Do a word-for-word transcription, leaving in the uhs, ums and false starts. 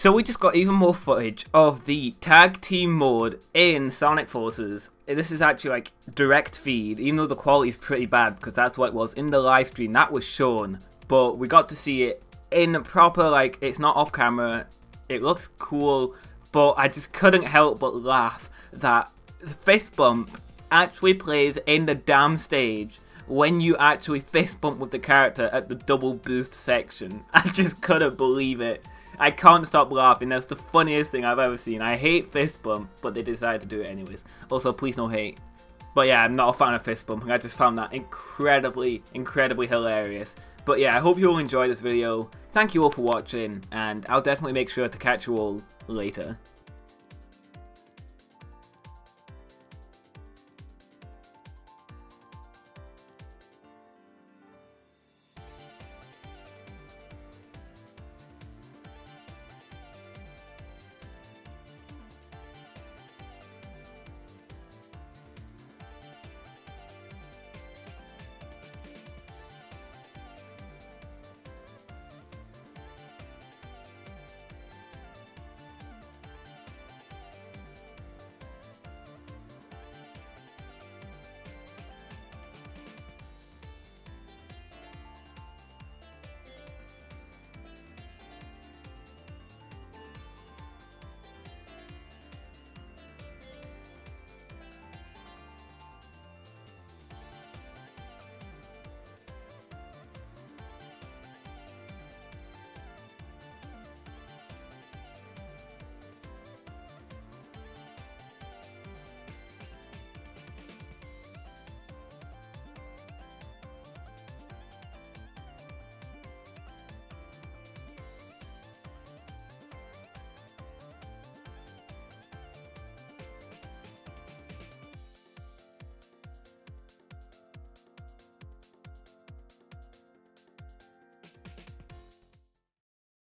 So we just got even more footage of the Tag Team Mode in Sonic Forces. This is actually like direct feed, even though the quality is pretty bad because that's what it was in the live stream that was shown. But we got to see it in proper, like, it's not off camera. It looks cool, but I just couldn't help but laugh that the fist bump actually plays in the damn stage when you actually fist bump with the character at the double boost section. I just couldn't believe it. I can't stop laughing. That's the funniest thing I've ever seen. I hate fist bump, but they decided to do it anyways. Also, please no hate. But yeah, I'm not a fan of fist bumping. I just found that incredibly, incredibly hilarious. But yeah, I hope you all enjoyed this video. Thank you all for watching, and I'll definitely make sure to catch you all later.